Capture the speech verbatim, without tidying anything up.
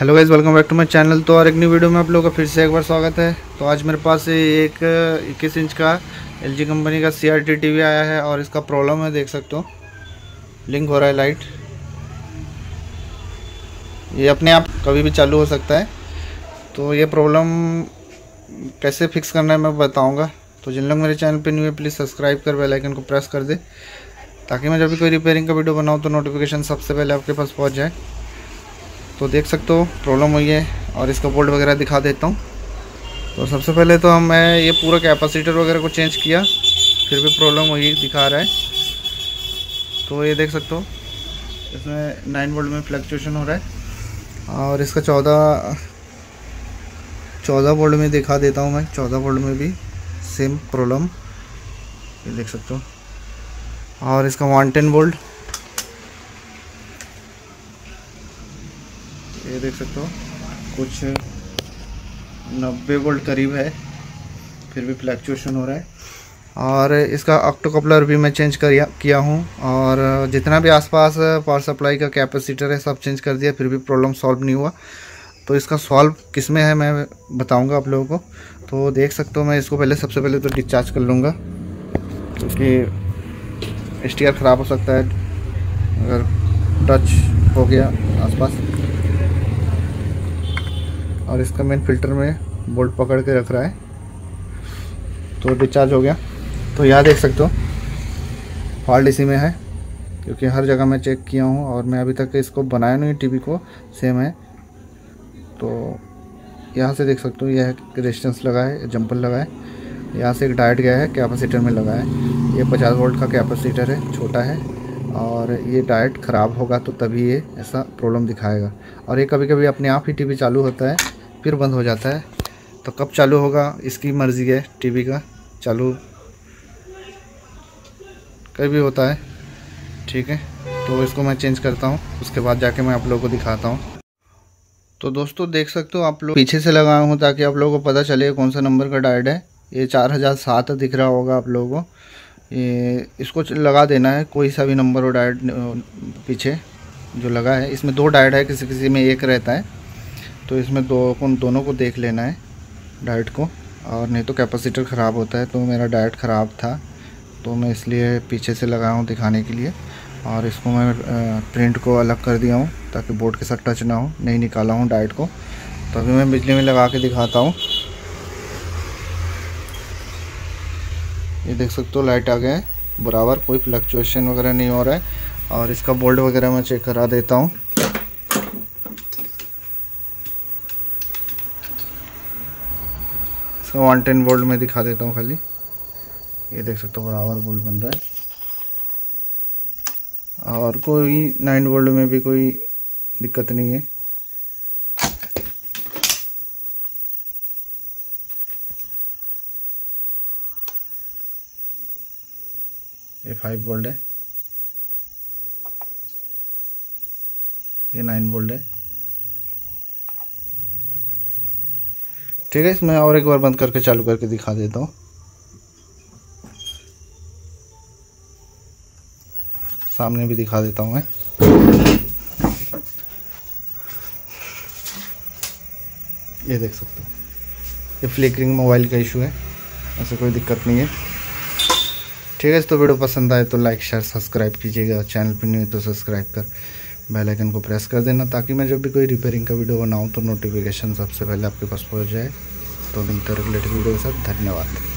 Hello guys, welcome back to my channel. तो और एक नई वीडियो में आप लोगों का फिर से एक बार स्वागत है। तो आज मेरे पास एक इक्कीस इंच का एल जी कंपनी का सी आर टी टीवी आया है और इसका प्रॉब्लम है, देख सकते हो ब्लिंक हो रहा है लाइट। ये अपने आप कभी भी चालू हो सकता है। तो ये प्रॉब्लम कैसे फिक्स करना है मैं बताऊँगा। तो जिन लोग मेरे चैनल पर न्यू है प्लीज़ सब्सक्राइब कर बेल आइकन को प्रेस कर दे, ताकि मैं जब भी कोई रिपेयरिंग का वीडियो बनाऊँ तो नोटिफिकेशन सबसे पहले आपके पास पहुँच जाए। तो देख सकते हो प्रॉब्लम हुई है और इसका बोल्ट वगैरह दिखा देता हूँ। तो सबसे पहले तो हम मैं ये पूरा कैपेसिटर वगैरह को चेंज किया, फिर भी प्रॉब्लम हुई दिखा रहा है। तो ये देख सकते हो इसमें नाइन वोल्ट में फ्लक्चुएशन हो रहा है और इसका चौदह चौदह वोल्ट में दिखा देता हूँ मैं। चौदह वोल्ट में भी सेम प्रॉब्लम, ये देख सकते हो। और इसका वन टेन वोल्ट, ये देख सकते हो कुछ नब्बे वोल्ट करीब है, फिर भी फ्लैक्चुएशन हो रहा है। और इसका ऑक्टो कपलर भी मैं चेंज कर किया हूँ और जितना भी आसपास पावर सप्लाई का कैपेसिटर है सब चेंज कर दिया, फिर भी प्रॉब्लम सॉल्व नहीं हुआ। तो इसका सॉल्व किस में है मैं बताऊँगा आप लोगों को। तो देख सकते हो मैं इसको पहले सबसे पहले तो डिस्चार्ज कर लूँगा, क्योंकि एस टी आर ख़राब हो सकता है अगर टच हो गया आसपास। और इसका मेन फिल्टर में बोल्ट पकड़ के रख रहा है। तो डिस्चार्ज हो गया। तो यहाँ देख सकते हो फॉल्ट इसी में है, क्योंकि हर जगह मैं चेक किया हूँ और मैं अभी तक इसको बनाया नहीं टीवी को, सेम है। तो यहाँ से देख सकते हो यह रेजिस्टेंस लगा है, जंपर लगा है, यहाँ से एक डायट गया है कैपेसिटर में लगा है। ये पचास वोल्ट का कैपेसिटर है, छोटा है और ये डायट ख़राब होगा तो तभी ये ऐसा प्रॉब्लम दिखाएगा। और ये कभी कभी अपने आप ही टीवी चालू होता है फिर बंद हो जाता है। तो कब चालू होगा इसकी मर्ज़ी है, टीवी का चालू कभी भी होता है, ठीक है। तो इसको मैं चेंज करता हूँ, उसके बाद जाके मैं आप लोगों को दिखाता हूँ। तो दोस्तों देख सकते हो आप लोग, पीछे से लगाया हूँ ताकि आप लोगों को पता चले कौन सा नंबर का डायट है। ये चार हज़ार सात दिख रहा होगा आप लोगों को, ये इसको लगा देना है कोई सा भी नंबर हो डायट पीछे जो लगा है। इसमें दो डायट है, किसी किसी में एक रहता है, तो इसमें दो को दोनों को देख लेना है डायट को, और नहीं तो कैपेसिटर ख़राब होता है। तो मेरा डायट ख़राब था तो मैं इसलिए पीछे से लगाया हूँ दिखाने के लिए। और इसको मैं प्रिंट को अलग कर दिया हूँ ताकि बोर्ड के साथ टच ना हो, नहीं निकाला हूँ डायट को। तो अभी मैं बिजली में लगा के दिखाता हूँ। ये देख सकते हो लाइट आ गया है बराबर, कोई फ्लक्चुएशन वगैरह नहीं हो रहा है। और इसका बोल्ट वगैरह मैं चेक करा देता हूँ। वन टेन वोल्ट में दिखा देता हूँ खाली, ये देख सकते हो बराबर वोल्ट बन रहा है। और कोई नाइन वोल्ट में भी कोई दिक्कत नहीं है। ये फाइव वोल्ट है, ये नाइन वोल्ट है, ठीक है। इसमें और एक बार बंद करके चालू करके दिखा देता हूँ। सामने भी दिखा देता हूँ मैं। ये देख सकते हो ये फ्लिकरिंग मोबाइल का इशू है, ऐसे कोई दिक्कत नहीं है, ठीक है। तो वीडियो पसंद आए तो लाइक शेयर सब्सक्राइब कीजिएगा, चैनल पर नहीं तो सब्सक्राइब कर बेल आइकन को प्रेस कर देना, ताकि मैं जब भी कोई रिपेयरिंग का वीडियो बनाऊं तो नोटिफिकेशन सबसे पहले आपके पास पहुंच जाए। तो मिलते हैं अगले वीडियो के साथ, धन्यवाद।